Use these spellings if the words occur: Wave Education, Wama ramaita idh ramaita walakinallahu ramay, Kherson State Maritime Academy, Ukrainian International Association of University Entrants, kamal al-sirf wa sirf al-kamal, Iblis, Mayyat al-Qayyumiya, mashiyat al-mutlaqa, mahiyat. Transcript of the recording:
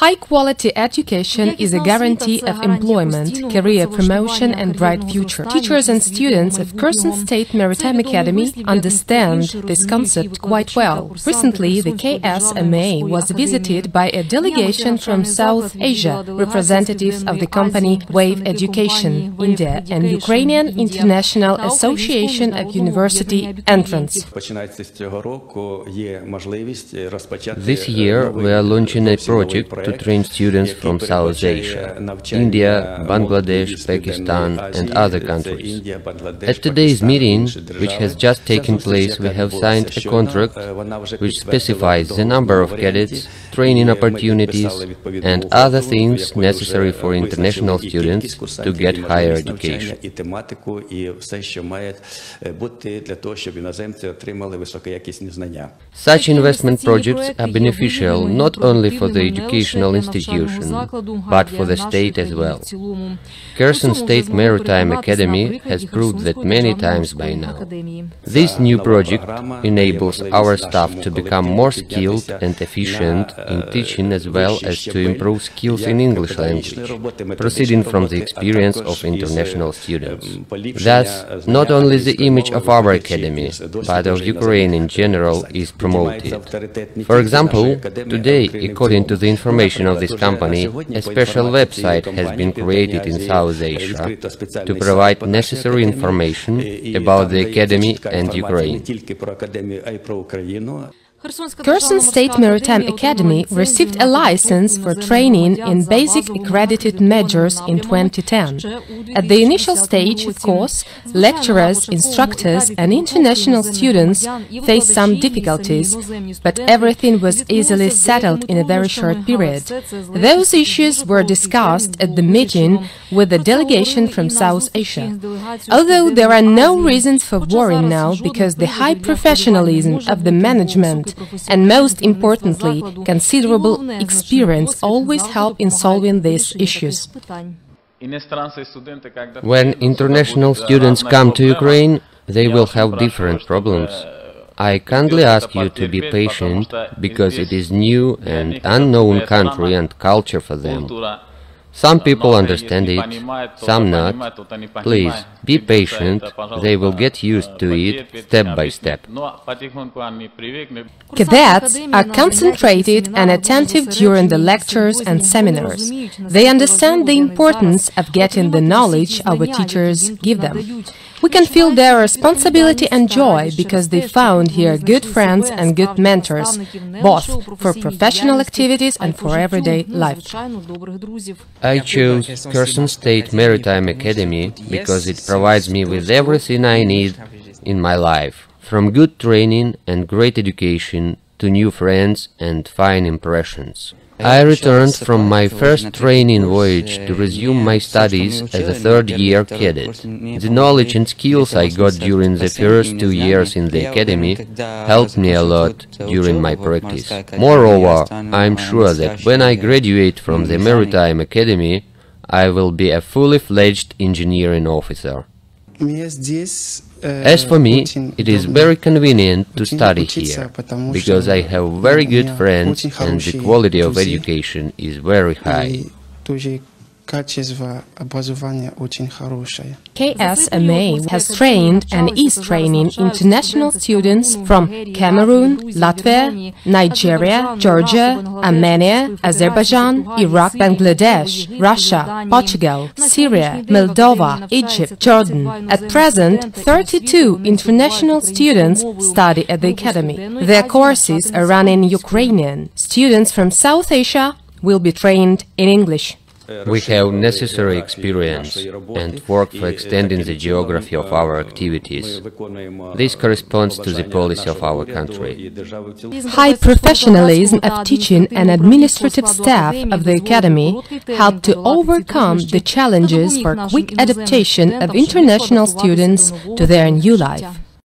High-quality education is a guarantee of employment, career promotion and bright future. Teachers and students of Kherson State Maritime Academy understand this concept quite well. Recently, the KSMA was visited by a delegation from South Asia, representatives of the company Wave Education, India and Ukrainian International Association of University Entrants. This year we are launching a project to train students from South Asia, India, Bangladesh, Pakistan and other countries. At today's meeting, which has just taken place, we have signed a contract which specifies the number of cadets, training opportunities and other things necessary for international students to get higher education. Such investment projects are beneficial not only for the educational institution, but for the state as well. Kherson State Maritime Academy has proved that many times by now. This new project enables our staff to become more skilled and efficient in teaching as well as to improve skills in English language, proceeding from the experience of international students. Thus, not only the image of our academy, but of Ukraine in general is promoted. For example, today, according to the information of this company, a special website has been created in South Asia to provide necessary information about the academy and Ukraine. Kherson State Maritime Academy received a license for training in basic accredited measures in 2010. At the initial stage, of course, lecturers, instructors and international students faced some difficulties, but everything was easily settled in a very short period. Those issues were discussed at the meeting with the delegation from South Asia. Although there are no reasons for worry now, because the high professionalism of the management and, most importantly, considerable experience always help in solving these issues. When international students come to Ukraine, they will have different problems. I kindly ask you to be patient, because it is new and unknown country and culture for them. Some people understand it, some not. Please, be patient, they will get used to it step by step. Cadets are concentrated and attentive during the lectures and seminars. They understand the importance of getting the knowledge our teachers give them. We can feel their responsibility and joy, because they found here good friends and good mentors, both for professional activities and for everyday life. I chose Kherson State Maritime Academy because it provides me with everything I need in my life, from good training and great education to new friends and fine impressions. I returned from my first training voyage to resume my studies as a third-year cadet. The knowledge and skills I got during the first 2 years in the academy helped me a lot during my practice. Moreover, I am sure that when I graduate from the Maritime Academy, I will be a fully-fledged engineering officer. As for me, it is very convenient to study here, because I have very good friends and the quality of education is very high. KSMA has trained and is training international students from Cameroon, Latvia, Nigeria, Georgia, Armenia, Azerbaijan, Iraq, Bangladesh, Russia, Portugal, Syria, Moldova, Egypt, Jordan. At present, 32 international students study at the academy. Their courses are run in Ukrainian. Students from South Asia will be trained in English. We have necessary experience and work for extending the geography of our activities. This corresponds to the policy of our country. High professionalism of teaching and administrative staff of the academy helped to overcome the challenges for quick adaptation of international students to their new life.